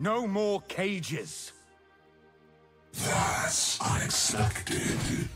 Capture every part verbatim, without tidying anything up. No more cages! That's unexpected.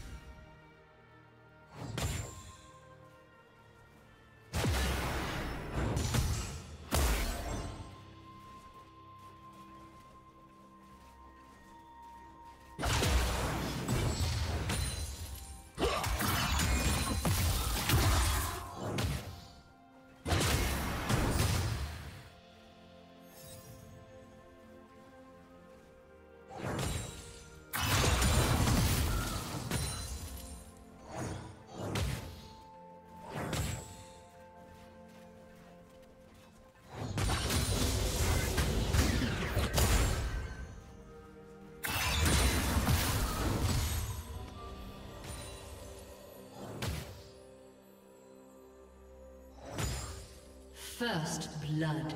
First blood.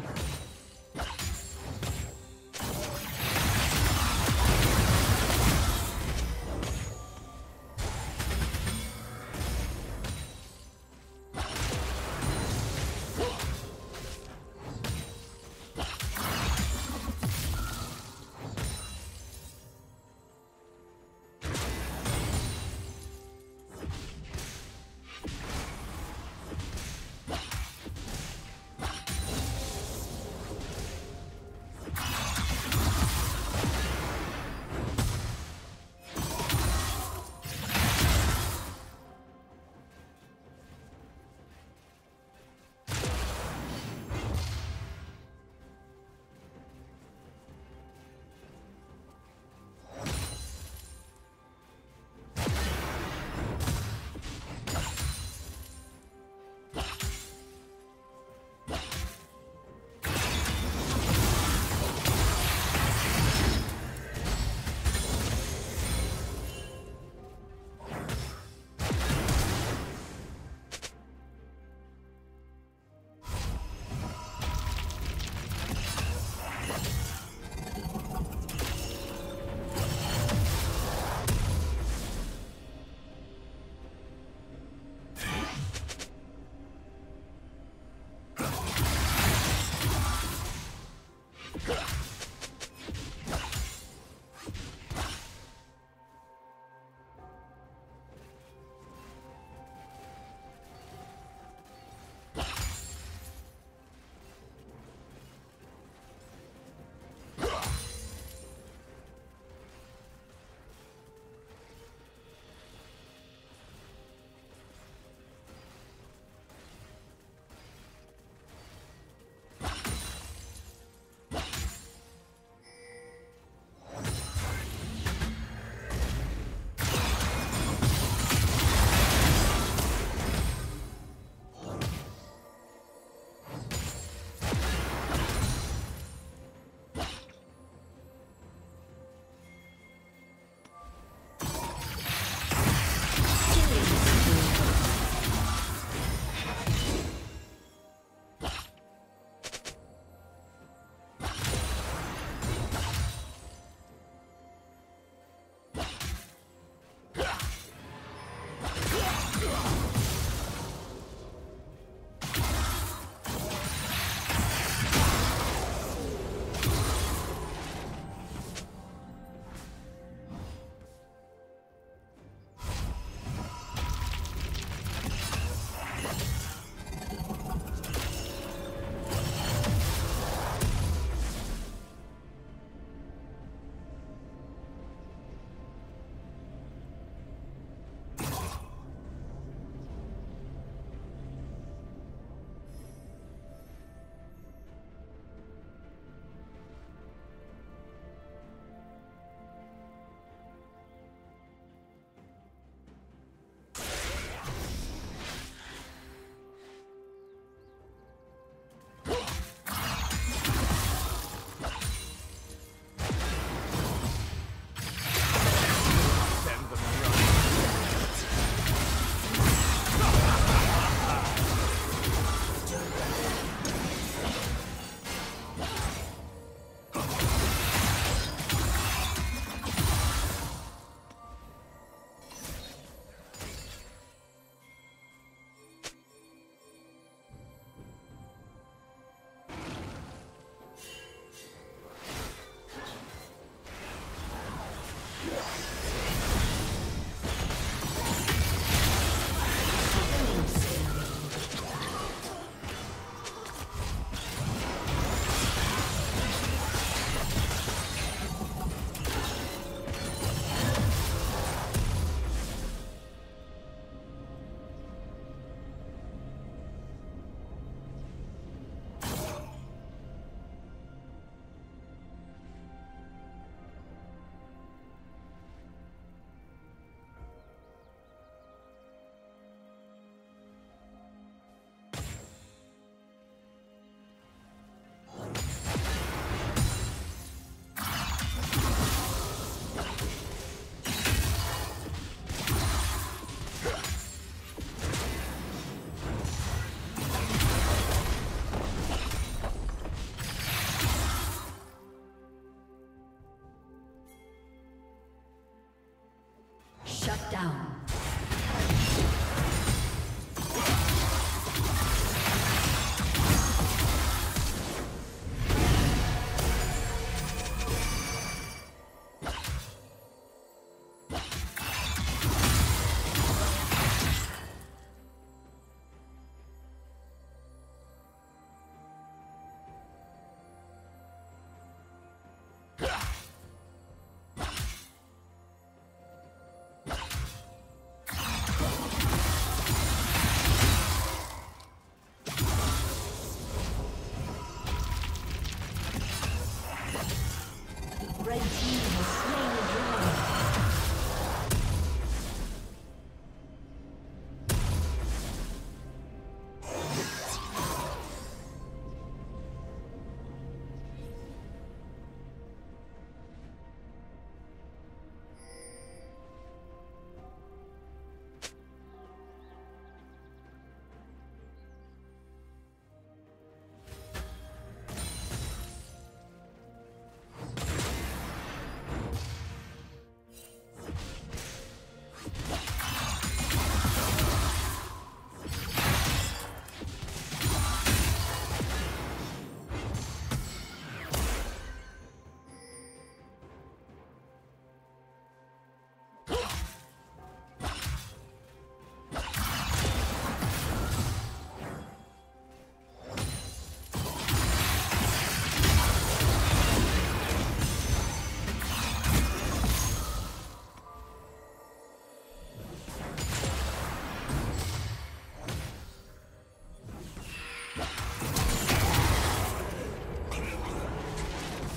down.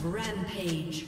Rampage.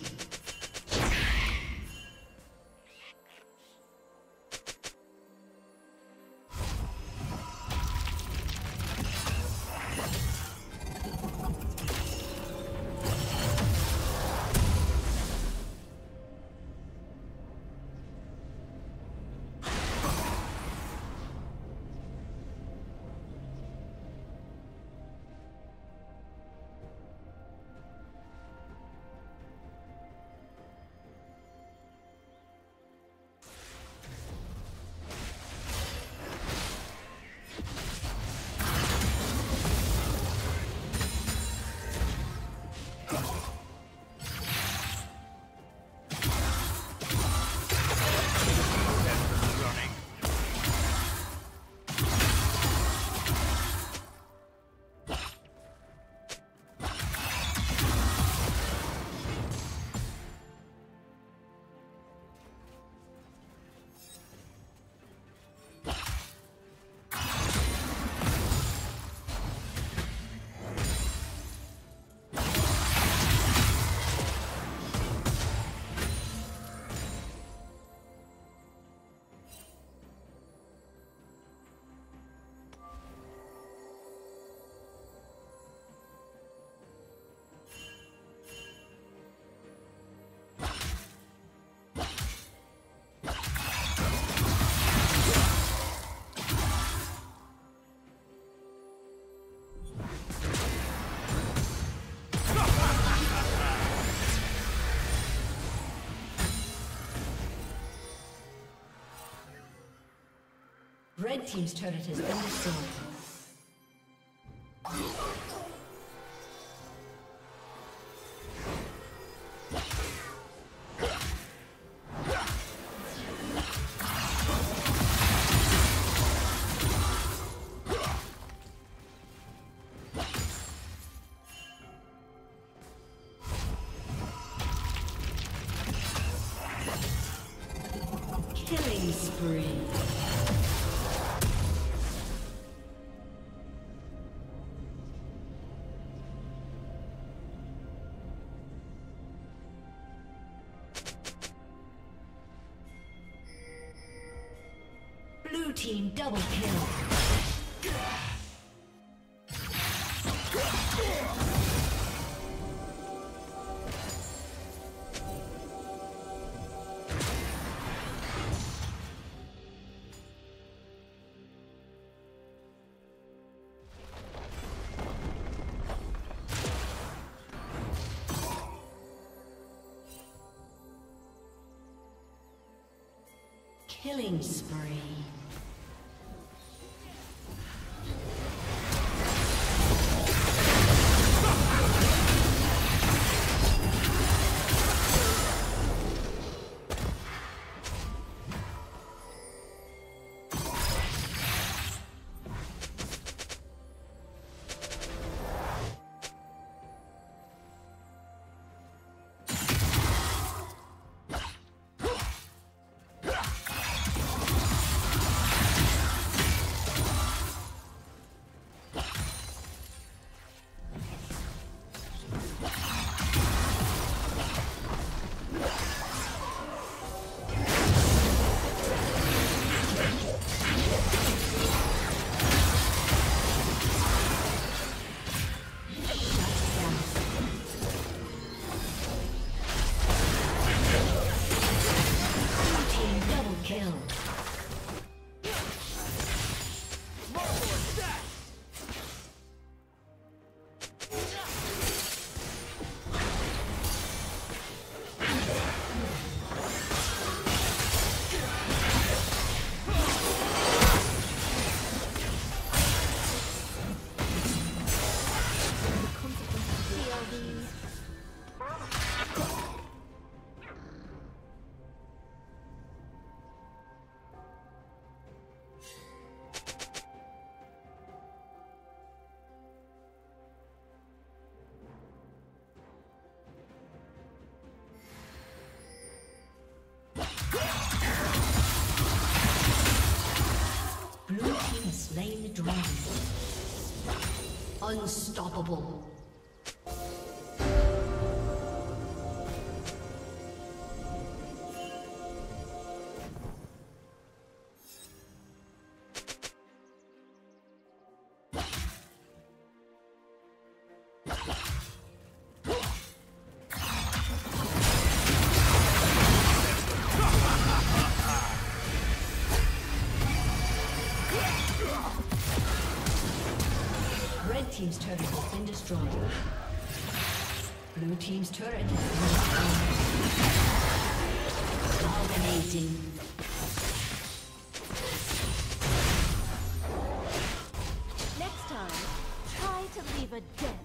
Red team's turret has been destroyed. Killing spree. Team double kill. Killing spree. Slain the dragon. Unstoppable. Blue team's turret has been destroyed. Blue team's turret has been destroyed. Dominating. Next time, try to leave a dent.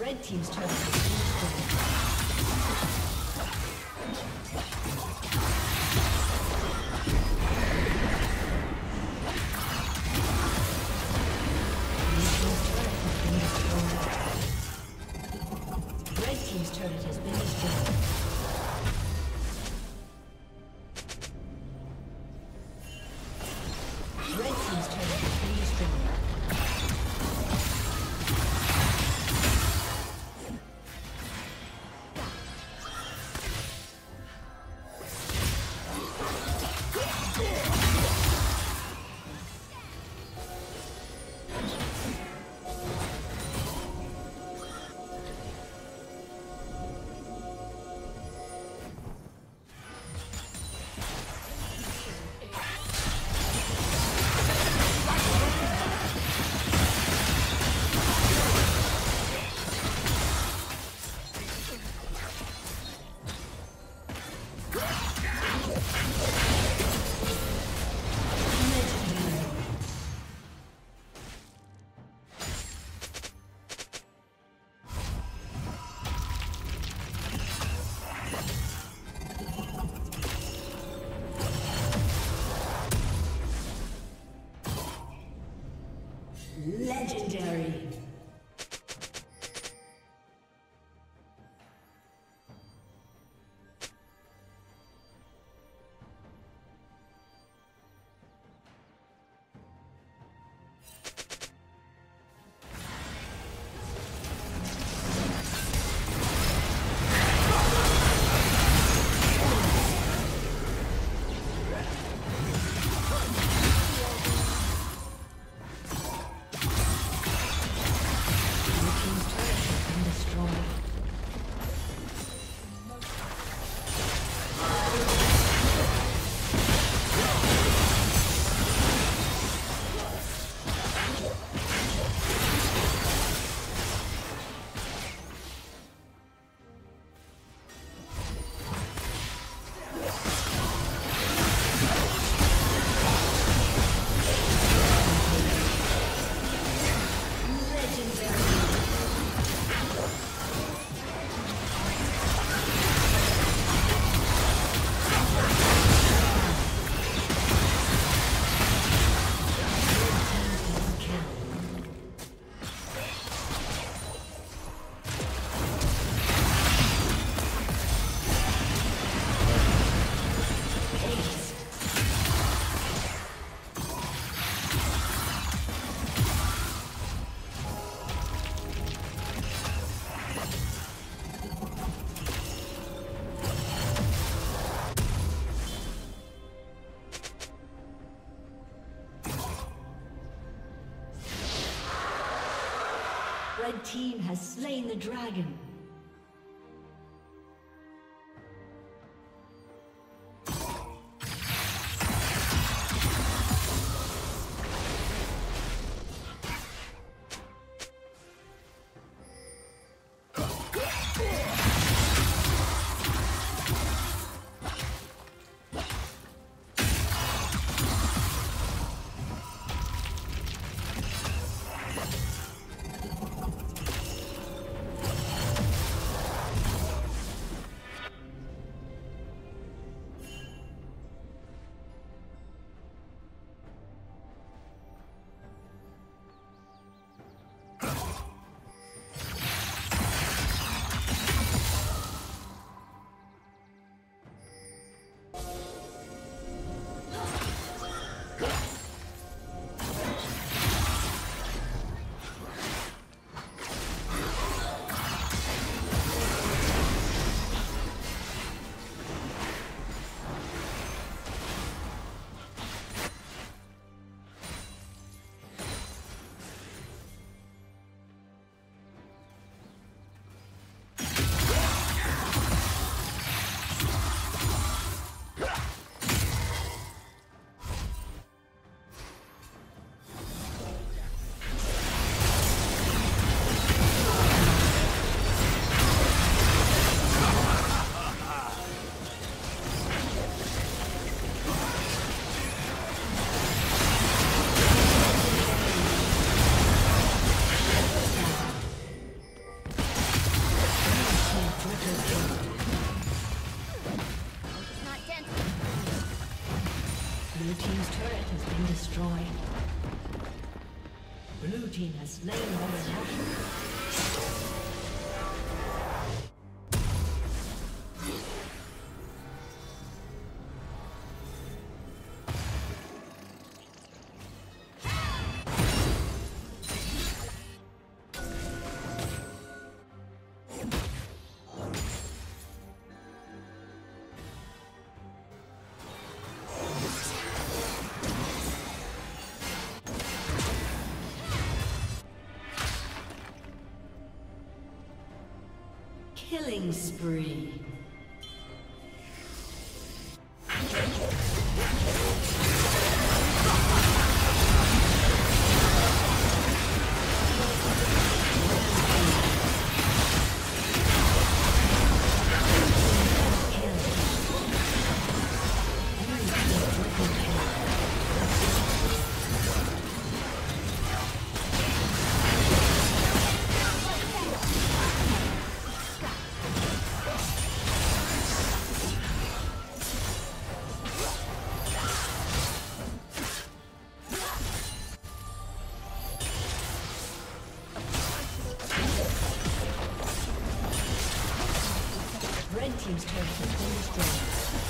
Red team's turn. Red team has slain the dragon. Blue team has slain all the killing spree. Team's turret has been destroyed.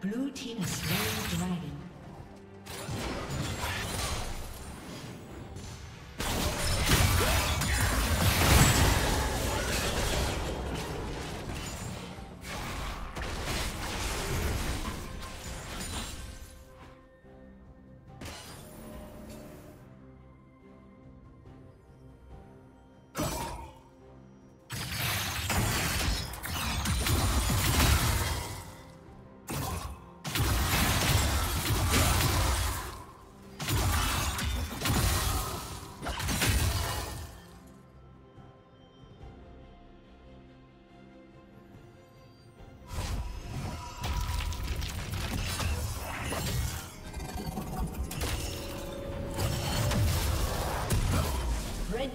Blue team is very dragon. Red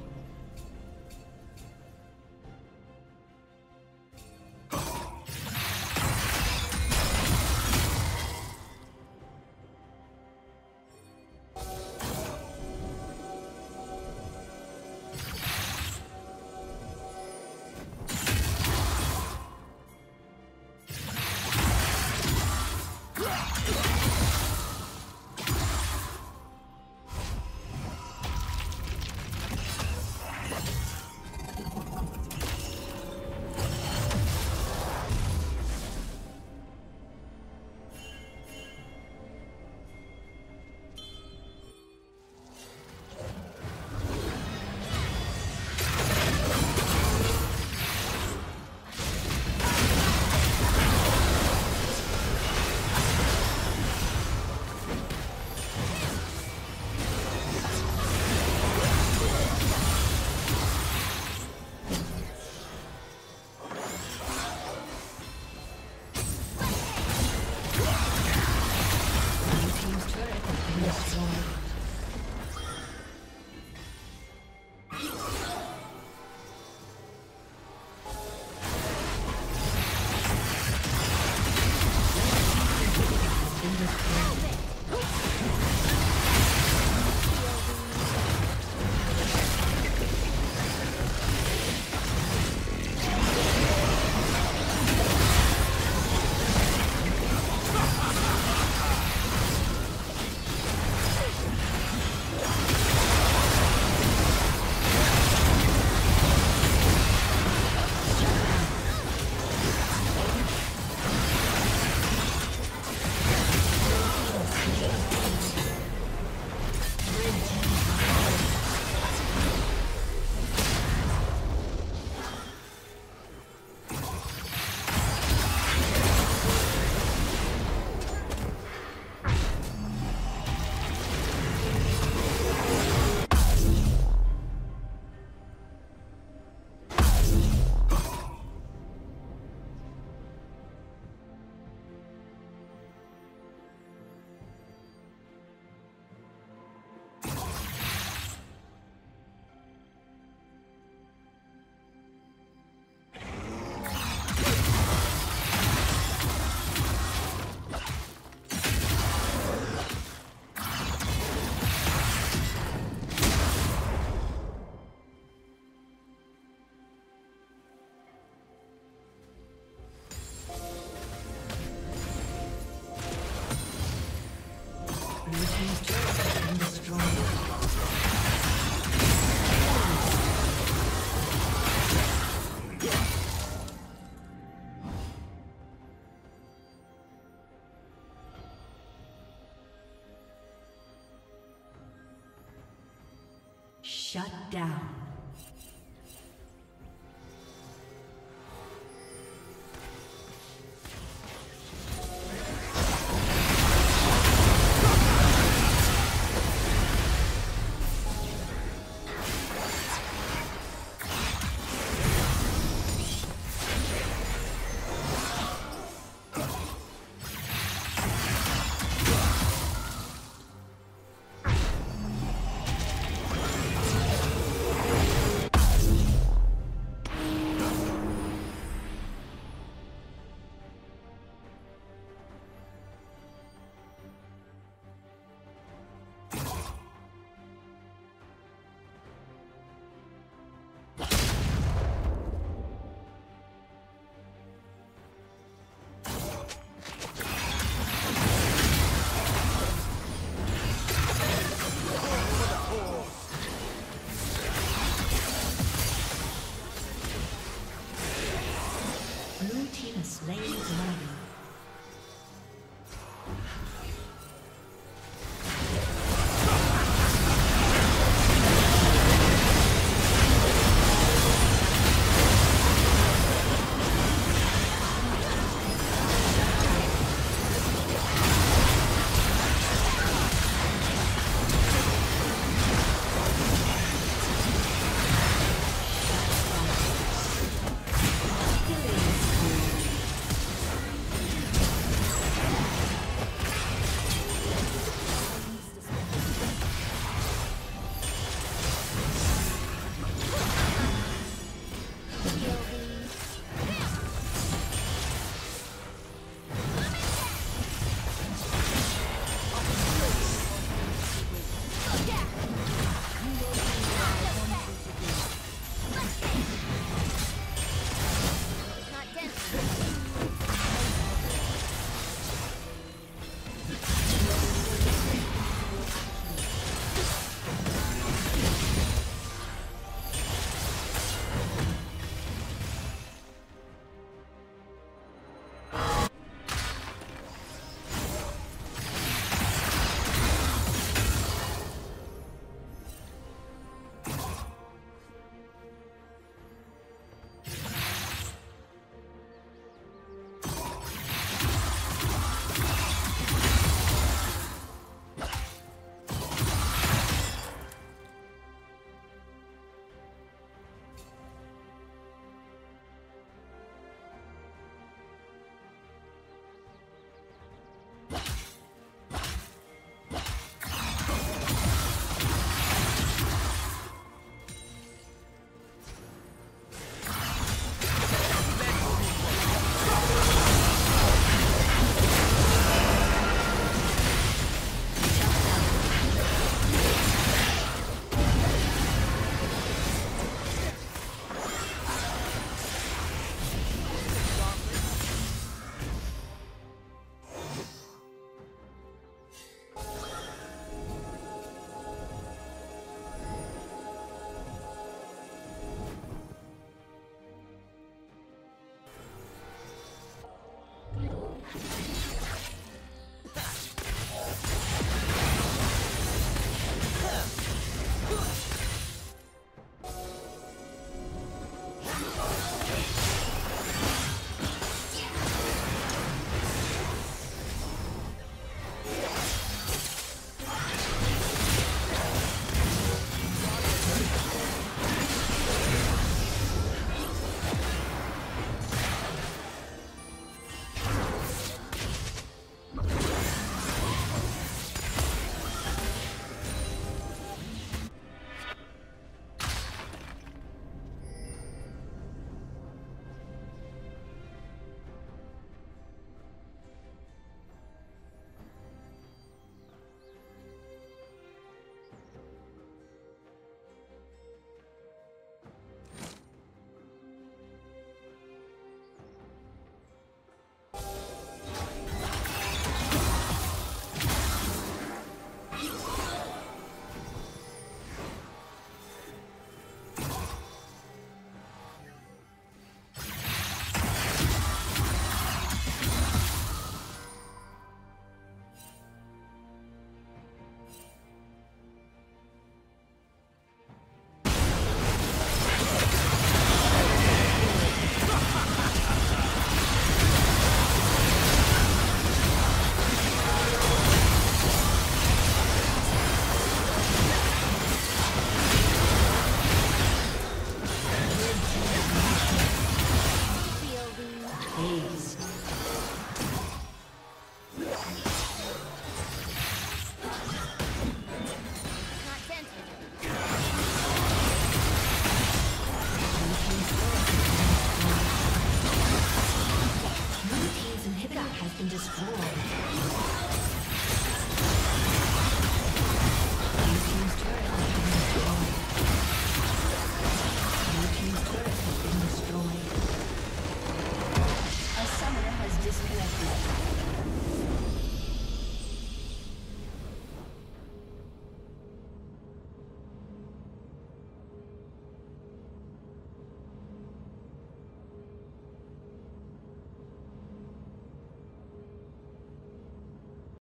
Shut down.